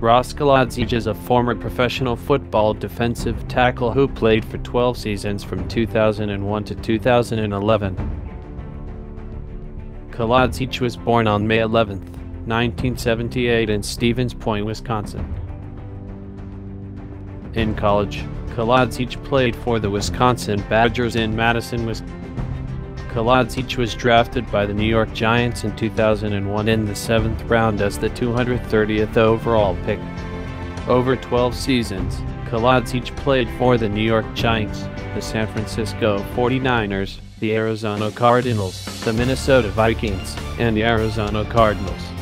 Ross Kolodziej is a former professional football defensive tackle who played for 12 seasons from 2001 to 2011. Kolodziej was born on May 11, 1978 in Stevens Point, Wisconsin. In college, Kolodziej played for the Wisconsin Badgers in Madison, Wisconsin. Kolodziej was drafted by the New York Giants in 2001 in the 7th round as the 230th overall pick. Over 12 seasons, Kolodziej played for the New York Giants, the San Francisco 49ers, the Arizona Cardinals, the Minnesota Vikings, and the Arizona Cardinals.